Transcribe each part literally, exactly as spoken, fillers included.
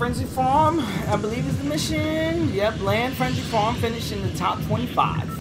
Frenzy Farm, I believe is the mission. Yep, land Frenzy Farm, finish in the top twenty-five.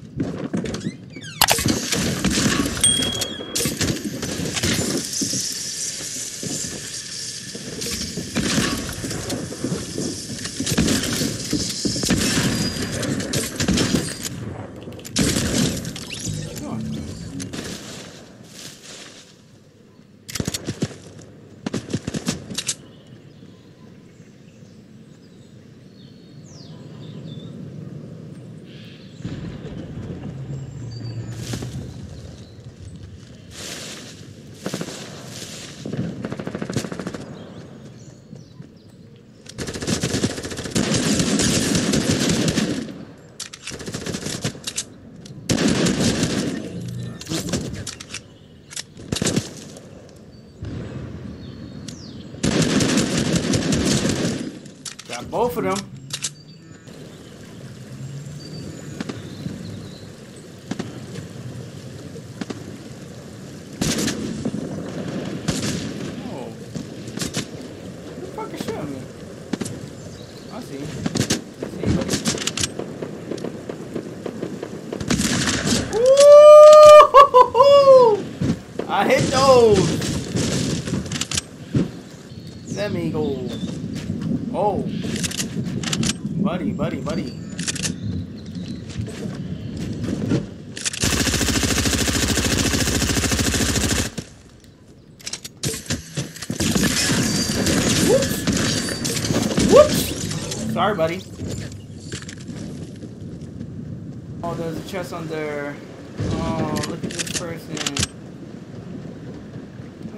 Both of them. Oh. Who the fuck is shooting me? I see. I see. Woo! I hit those. Let me go. Oh. Buddy, buddy, buddy. Whoops. Whoops. Sorry, buddy. Oh, there's a chest under. Oh, look at this person.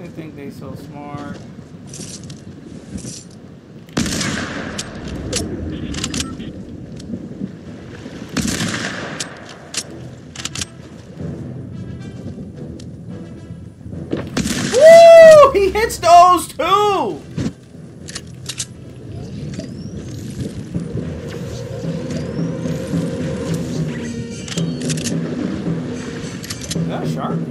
I think they're so smart. He hits those too! Is that a shark? Yeah.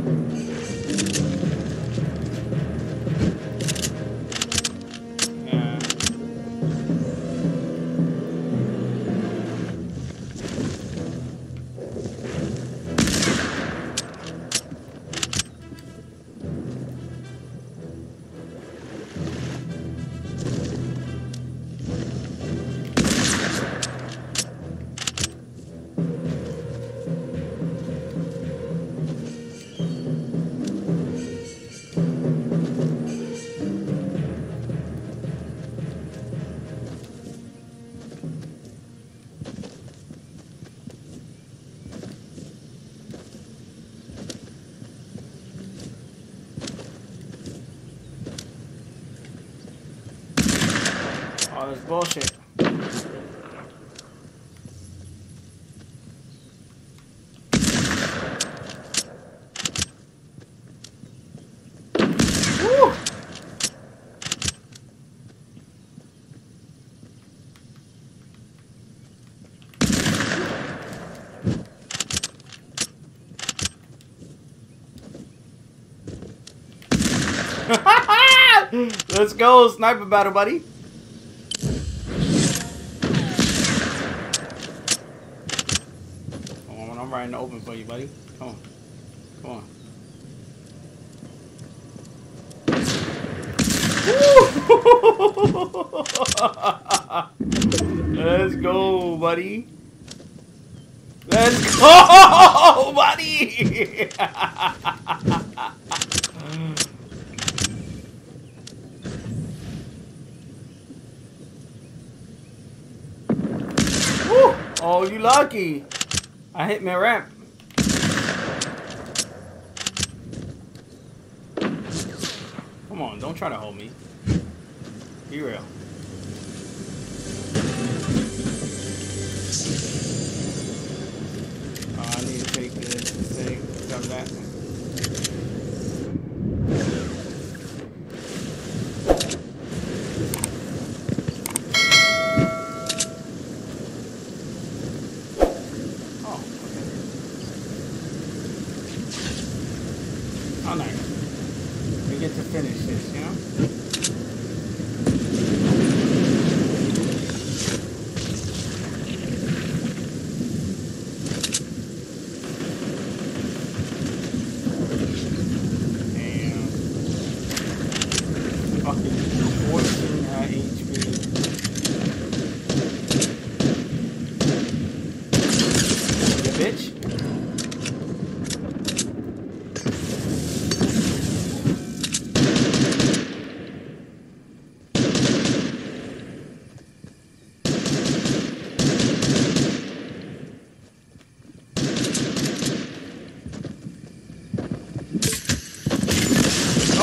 Oh, that's bullshit. Woo! Let's go, sniper battle, buddy. I'm right in the open for you, buddy. Come on. Come on. Let's go, buddy. Let's go, buddy. Woo. Oh, you lucky. I hit my ramp. Come on, don't try to hold me. Be real. Uh, I need to take this thing, grab that. How nice. We get to finish this, you know?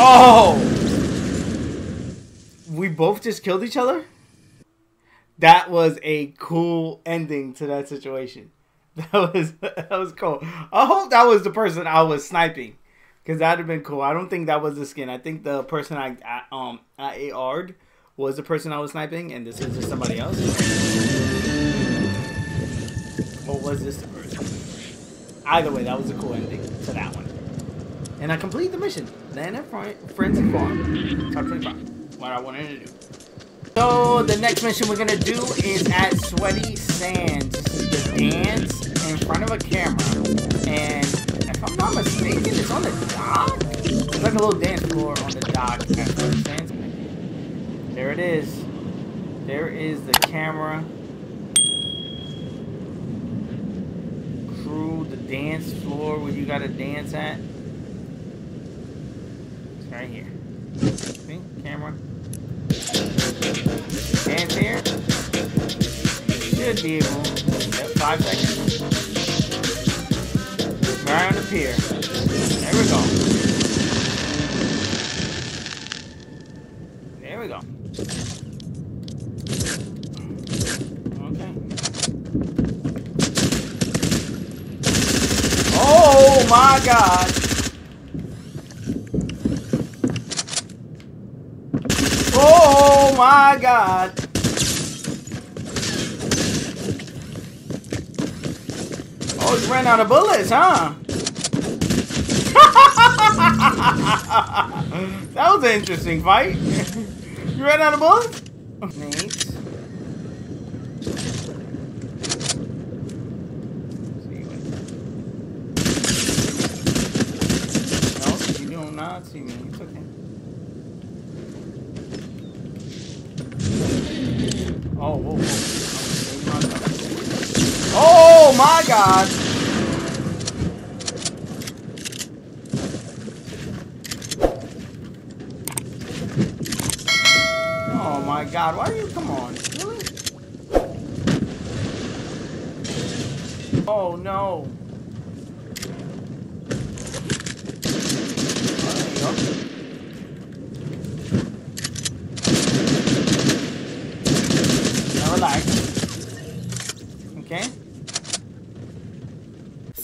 Oh! We both just killed each other? That was a cool ending to that situation. That was that was cool. I hope that was the person I was sniping, because that'd have been cool. I don't think that was the skin. I think the person I, I um I A R'd was the person I was sniping, and this is just somebody else. Or was this the person? Either way, that was a cool ending to that one. And I completed the mission. Land at Frenzy Farm. Top twenty-five. What I wanted to do. So the next mission we're gonna do is at Sweaty Sands. This is the dance in front of a camera, and if I'm not mistaken, it's on the dock. It's like a little dance floor on the dock at Sweaty Sands. There it is. There is the camera crew. The dance floor where you gotta dance at. It's right here. See, camera. Dance here. Should be able to get five seconds. Right on the pier. There we go. There we go. Okay. Oh my God. Oh my God. Oh, you ran out of bullets, huh? That was an interesting fight. You ran out of bullets? Neat. See you. No, you do not see me. It's okay. Oh, whoa, whoa. Oh my God! Oh my God! Why are you? Come on! Really? Oh no! There you go. Okay.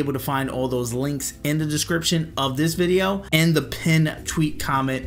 able to find all those links in the description of this video and the pin, tweet, comment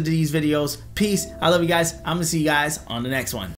these videos. Peace. I love you guys. I'm gonna see you guys on the next one.